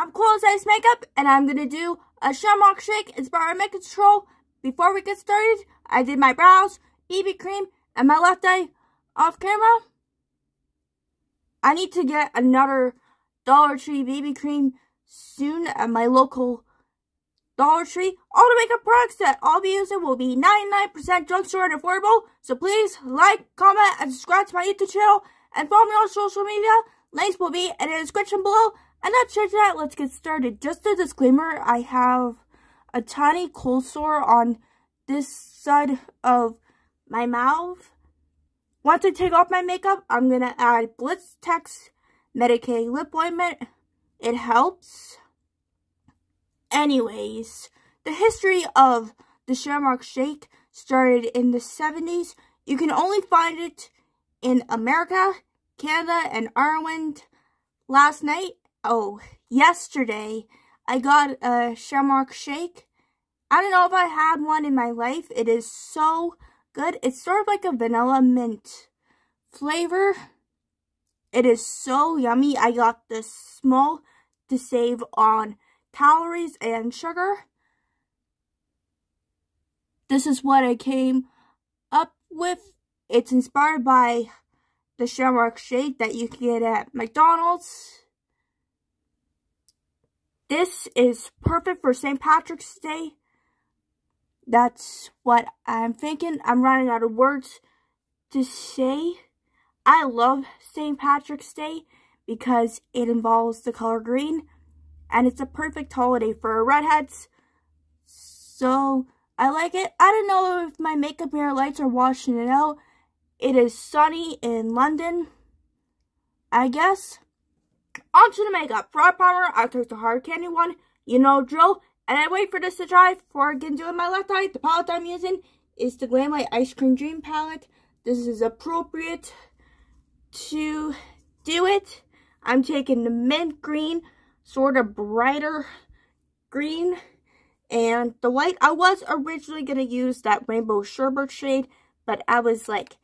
I'm Close Ice Makeup, and I'm going to do a Shamrock Shake Inspired Makeup Control. Before we get started, I did my brows, BB cream, and my left eye off camera. I need to get another Dollar Tree BB cream soon at my local Dollar Tree. All the makeup products that I'll be using will be 99% drugstore and affordable. So please like, comment, and subscribe to my YouTube channel, and follow me on social media. Links will be in the description below. And that's it for that. Let's get started. Just a disclaimer, I have a tiny cold sore on this side of my mouth. Once I take off my makeup, I'm going to add Blitztex Medicaid Lip Ointment. It helps. Anyways, the history of the Shamrock Shake started in the 70s. You can only find it in America, Canada, and Ireland. Last night, yesterday, I got a Shamrock Shake. I don't know if I had one in my life. It is so good. It's sort of like a vanilla mint flavor. It is so yummy. I got this small to save on calories and sugar. This is what I came up with. It's inspired by the Shamrock Shake that you can get at McDonald's. This is perfect for St. Patrick's Day. That's what I'm thinking. I'm running out of words to say. I love St. Patrick's Day because it involves the color green. And it's a perfect holiday for redheads. So, I like it. I don't know if my makeup mirror lights are washing it out. It is sunny in London, I guess. On to the makeup. For our primer, I took the Hard Candy one. You know, drill. And I wait for this to dry before I can do it in my left eye. The palette I'm using is the Glamlite Ice Cream Dream Palette. This is appropriate to do it. I'm taking the mint green, sort of brighter green, and the white. I was originally going to use that rainbow sherbet shade, but I was like,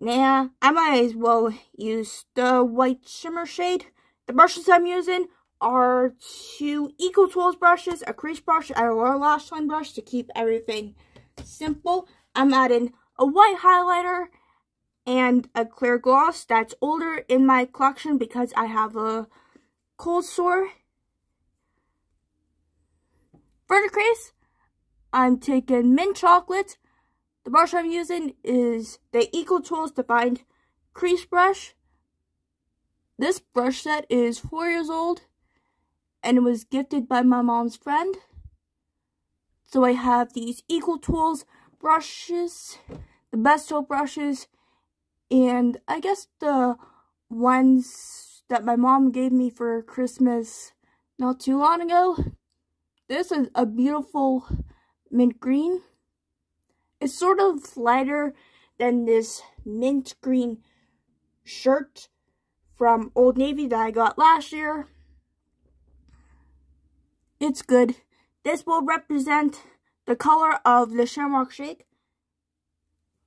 nah, I might as well use the white shimmer shade. The brushes I'm using are two EcoTools brushes, a crease brush, and a lower lash line brush to keep everything simple. I'm adding a white highlighter and a clear gloss that's older in my collection because I have a cold sore. For the crease, I'm taking mint chocolate. The brush I'm using is the EcoTools Defined Crease Brush. This brush set is 4 years old, and it was gifted by my mom's friend. So I have these EcoTools brushes, the Besto brushes, and I guess the ones that my mom gave me for Christmas not too long ago. This is a beautiful mint green. It's sort of lighter than this mint green shirt from Old Navy that I got last year. It's good. This will represent the color of the Shamrock Shake.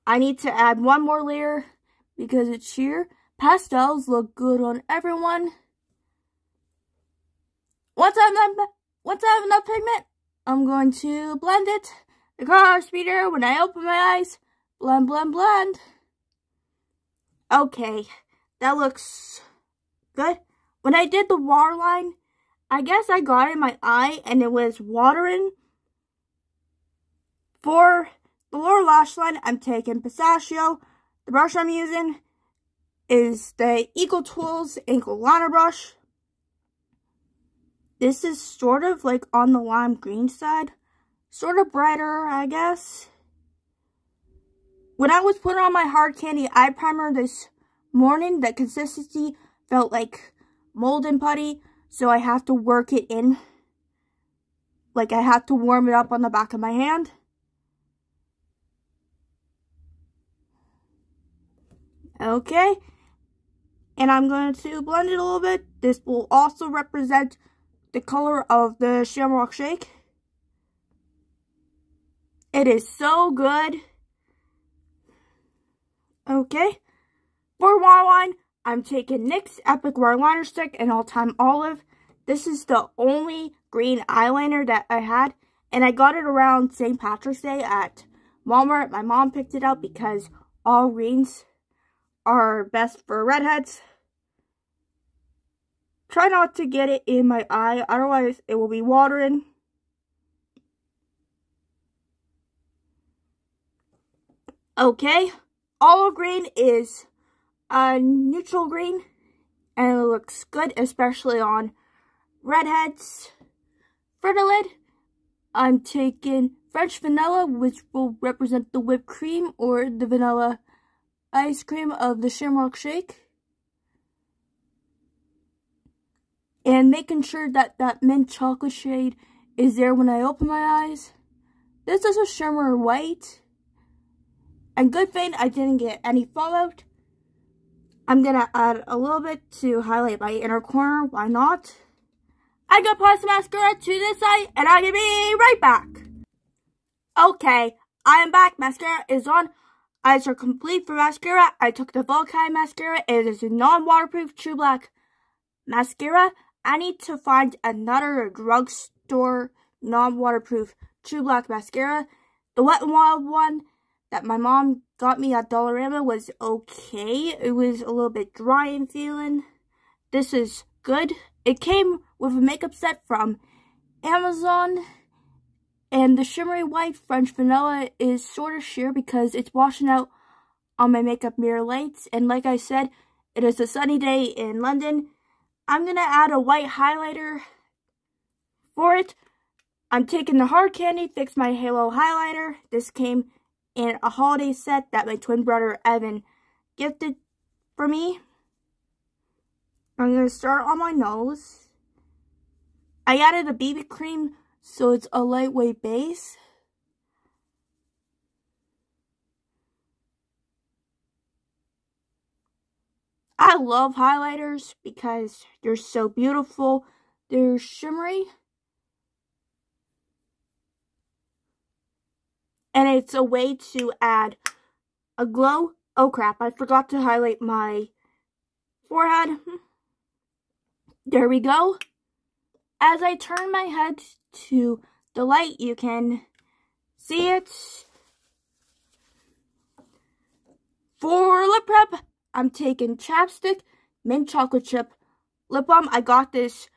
I need to add one more layer because it's sheer. Pastels look good on everyone. Once I have enough pigment, I'm going to blend it. The color speeder, when I open my eyes, blend, blend, blend. Okay, that looks good. When I did the waterline, I guess I got it in my eye and it was watering. For the lower lash line, I'm taking Pistachio. The brush I'm using is the EcoTools Ankle Liner Brush. This is sort of like on the lime green side. Sort of brighter, I guess. When I was putting on my Hard Candy eye primer this morning, the consistency felt like mold and putty. So I have to work it in. Like I have to warm it up on the back of my hand. Okay. And I'm going to blend it a little bit. This will also represent the color of the Shamrock Shake. It is so good. Okay. For waterline, I'm taking NYX Epic Waterliner Stick in All Time Olive. This is the only green eyeliner that I had, and I got it around St. Patrick's Day at Walmart. My mom picked it up because all greens are best for redheads. Try not to get it in my eye, otherwise it will be watering. Okay, olive green is a neutral green, and it looks good, especially on redheads. Fertilid, I'm taking French vanilla, which will represent the whipped cream or the vanilla ice cream of the Shamrock Shake. And making sure that that mint chocolate shade is there when I open my eyes. This is a shimmer white. And good thing I didn't get any fallout. I'm going to add a little bit to highlight my inner corner. Why not? I got to apply some mascara to this side, and I can be right back. Okay, I am back. Mascara is on. Eyes are complete for mascara. I took the Vokai mascara. It is a non-waterproof true black mascara. I need to find another drugstore non-waterproof true black mascara. The Wet n Wild one that my mom got me at Dollarama was okay. It was a little bit dry and feeling. This is good. It came with a makeup set from Amazon. And the shimmery white French vanilla is sort of sheer because it's washing out on my makeup mirror lights. And like I said, it is a sunny day in London. I'm going to add a white highlighter for it. I'm taking the Hard Candy Fix My Halo highlighter. This came in a holiday set that my twin brother Evan gifted for me. I'm going to start on my nose. I added a BB cream so it's a lightweight base. I love highlighters because they're so beautiful. They're shimmery. And it's a way to add a glow. Oh crap, I forgot to highlight my forehead. There we go. As I turn my head to the light, you can see it. For lip prep, I'm taking Chapstick Mint Chocolate Chip Lip Balm. I got this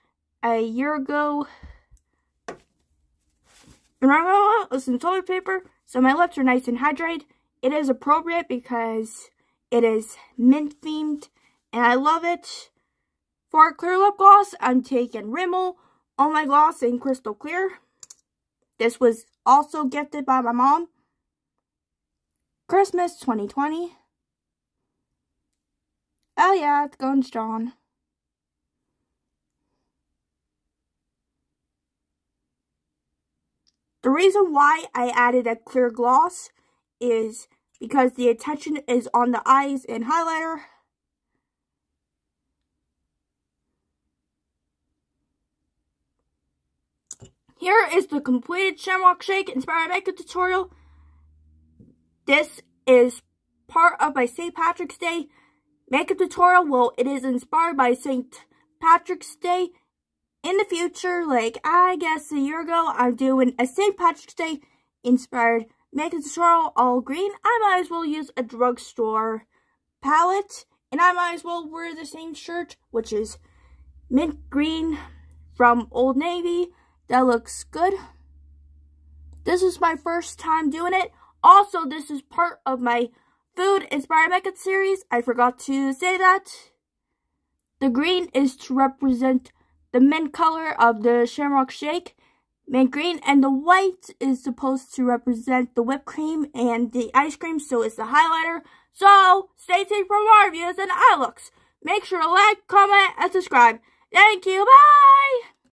a year ago. With some toilet paper, so my lips are nice and hydrated. It is appropriate because it is mint themed, and I love it. For clear lip gloss, I'm taking Rimmel Oh My Gloss in Crystal Clear. This was also gifted by my mom. Christmas 2020. Oh yeah, it's going strong. The reason why I added a clear gloss is because the attention is on the eyes and highlighter. Here is the completed Shamrock Shake Inspired Makeup Tutorial. This is part of my St. Patrick's Day makeup tutorial. Well, it is inspired by St. Patrick's Day. In the future, like I guess a year ago, I'm doing a St. Patrick's Day inspired makeup tutorial all green. I might as well use a drugstore palette. And I might as well wear the same shirt, which is mint green from Old Navy. That looks good. This is my first time doing it. Also, this is part of my food inspired makeup series. I forgot to say that. The green is to represent the mint color of the Shamrock Shake. Mint green. And the white is supposed to represent the whipped cream and the ice cream. So it's the highlighter. So stay tuned for more reviews and eye looks. Make sure to like, comment, and subscribe. Thank you. Bye.